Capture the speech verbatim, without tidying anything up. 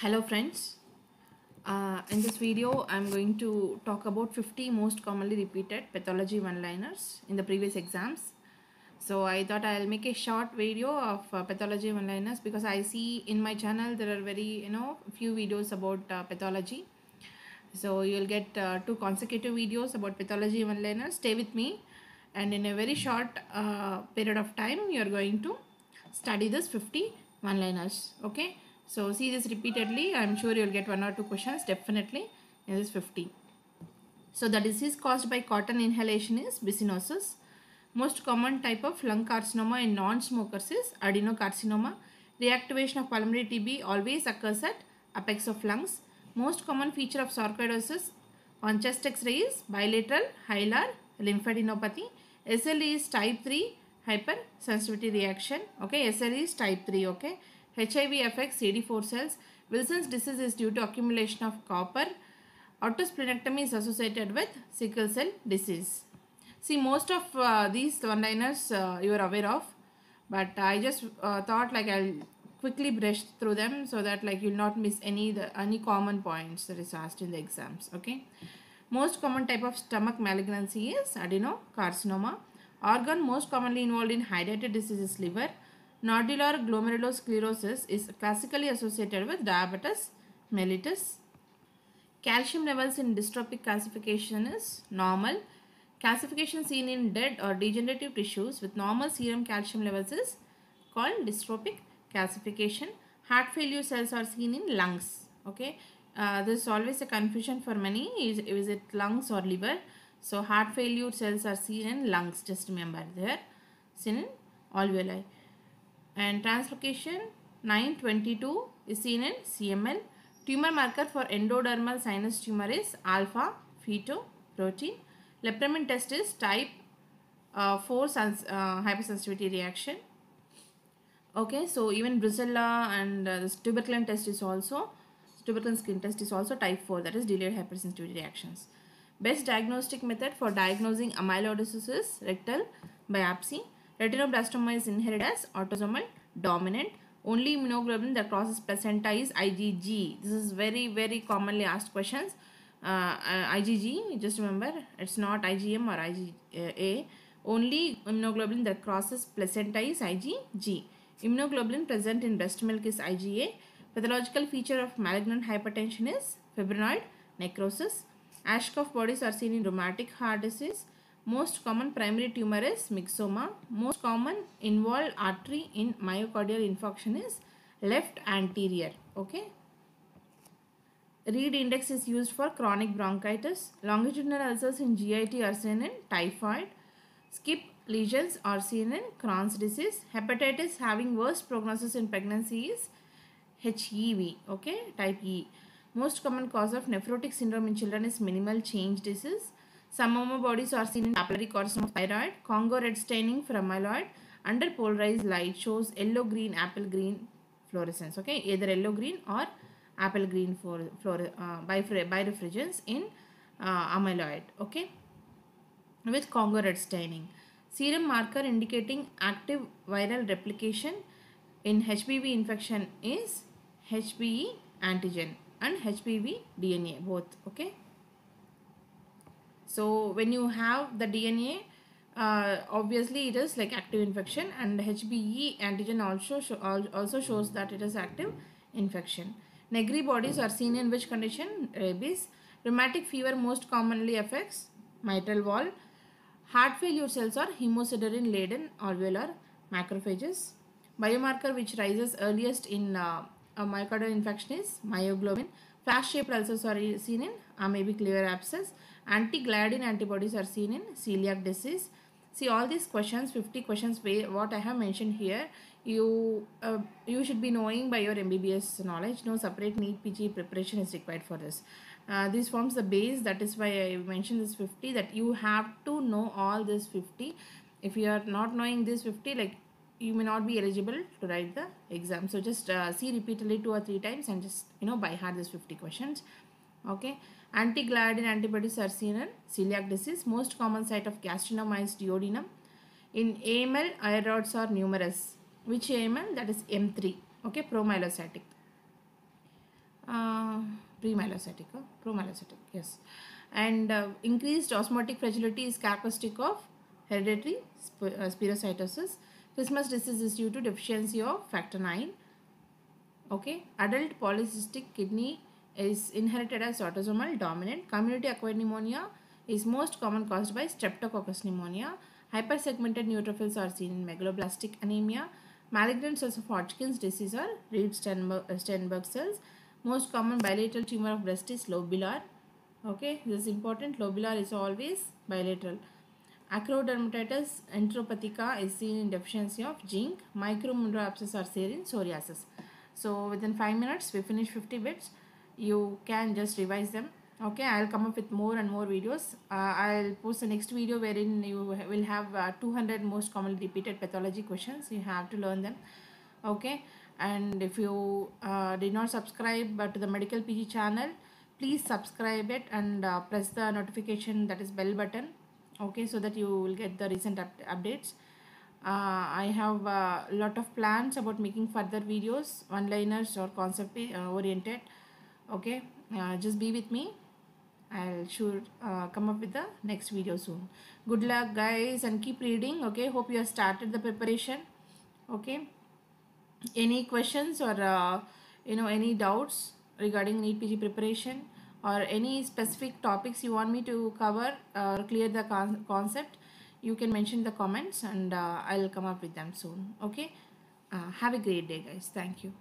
Hello friends, uh, in this video I am going to talk about fifty most commonly repeated pathology one-liners in the previous exams. So I thought I will make a short video of uh, pathology one-liners because I see in my channel there are very you know few videos about uh, pathology. So you will get uh, two consecutive videos about pathology one-liners. Stay with me and in a very short uh, period of time you are going to study this fifty one-liners. Okay. So see this repeatedly. I am sure you will get one or two questions definitely in this fifty. So the disease caused by cotton inhalation is bisinosis. Most common type of lung carcinoma in non-smokers is adenocarcinoma. Reactivation of pulmonary T B always occurs at apex of lungs. Most common feature of sarcoidosis on chest X-ray is bilateral hilar lymphadenopathy. S L E is type three hypersensitivity reaction. Okay, S L E is type three. Okay. H I V affects C D four cells. Wilson's disease is due to accumulation of copper. Autosplenectomy is associated with sickle cell disease. See, most of uh, these one-liners uh, you are aware of, but I just uh, thought like I'll quickly brush through them so that like you'll not miss any the any common points that is asked in the exams. Okay. Most common type of stomach malignancy is adenocarcinoma. Organ most commonly involved in hydatid disease is liver. Nodular glomerulosclerosis is classically associated with diabetes mellitus. Calcium levels in dystrophic calcification is normal. Calcification seen in dead or degenerative tissues with normal serum calcium levels is called dystrophic calcification. Heart failure cells are seen in lungs. Okay, uh, this is always a confusion for many. Is, is it lungs or liver? So heart failure cells are seen in lungs. Just remember there, seen in alveoli. And translocation nine twenty-two is seen in C M L. Tumor marker for endodermal sinus tumor is alpha-fetoprotein. Lepromin test is type uh, four uh, hypersensitivity reaction. Okay, so even Brucella and uh, this tuberculin test is also, tuberculin skin test is also type four, that is delayed hypersensitivity reactions. Best diagnostic method for diagnosing amyloidosis is rectal biopsy. Retinoblastoma is inherited as autosomal dominant. Only immunoglobulin that crosses placenta is I G G. This is very very commonly asked questions. Uh, uh, I G G, just remember, it's not I G M or I G A. Only immunoglobulin that crosses placenta is I G G. Immunoglobulin present in breast milk is I G A. Pathological feature of malignant hypertension is fibrinoid necrosis. Ashkov bodies are seen in rheumatic heart disease. Most common primary tumor is myxoma. Most common involved artery in myocardial infarction is left anterior. Okay. Reed index is used for chronic bronchitis. Longitudinal ulcers in G I T are seen in typhoid. Skip lesions are seen in Crohn's disease. Hepatitis having worse prognosis in pregnancy is H E V. Okay, type E. Most common cause of nephrotic syndrome in children is minimal change disease. Samoma bodies are seen in papillary carcinoma of thyroid. Congo red staining from amyloid under polarized light shows yellow green apple green fluorescence. Okay, either yellow green or apple green for fluor uh, birefringence in uh, amyloid. Okay, with Congo red staining, serum marker indicating active viral replication in H B V infection is H B E antigen and H B V D N A both. Okay. So when you have the D N A, uh, obviously it is like active infection, and H B E antigen also sh also shows that it is active infection. Negri bodies are seen in which condition? Rabies. Rheumatic fever most commonly affects mitral valve. Heart failure cells are hemosiderin laden alveolar macrophages. Biomarker which rises earliest in uh, a myocardial infarction is myoglobin. Flash shaped ulcers are seen in amoebic liver abscess. Antigliadin antibodies are seen in celiac disease. See all these questions, fifty questions, what I have mentioned here, you uh, you should be knowing by your M B B S knowledge. No separate NEET P G preparation is required for this. Uh, this forms the base. That is why I mentioned this fifty, that you have to know all this fifty. If you are not knowing this fifty, like you may not be eligible to write the exam. So just uh, see repeatedly two or three times and just you know by heart this fifty questions. Okay. Antigliadin antibodies are seen in celiac disease. Most common site of carcinoma is duodenum. In A M L, eye rods are numerous. Which A M L? That is M three. Okay, promyelocytic. uh, premyelocytic, uh, promyelocytic, yes. And uh, increased osmotic fragility is characteristic of hereditary sp uh, spherocytosis. Christmas disease is due to deficiency of factor nine. Okay, adult polycystic kidney is inherited as autosomal dominant. Community acquired pneumonia is most common caused by streptococcus pneumonia. Hypersegmented neutrophils are seen in megaloblastic anemia. Malignant cells of Hodgkin's disease are Reed Sternberg cells. Most common bilateral tumor of breast is lobular. Okay, this is important. Lobular is always bilateral. Acrodermatitis enteropathica is seen in deficiency of zinc. Micromundo abscess are seen in psoriasis. So within five minutes we finish fifty bits. You can just revise them. Okay, I'll come up with more and more videos. Uh, I'll post the next video wherein you will have uh, two hundred most commonly repeated pathology questions. You have to learn them. Okay, and if you uh, did not subscribe uh, to the Medical P G channel, please subscribe it and uh, press the notification, that is bell button. Okay, so that you will get the recent up updates. Uh, I have a uh, lot of plans about making further videos, one-liners or concept uh, oriented. Okay, uh, just be with me. I'll sure uh, come up with the next video soon. Good luck guys and keep reading. Okay, hope you have started the preparation. Okay, any questions or uh, you know any doubts regarding NEET P G preparation or any specific topics you want me to cover or clear the con concept, you can mention the comments and uh, I'll come up with them soon. Okay, uh, have a great day guys. Thank you.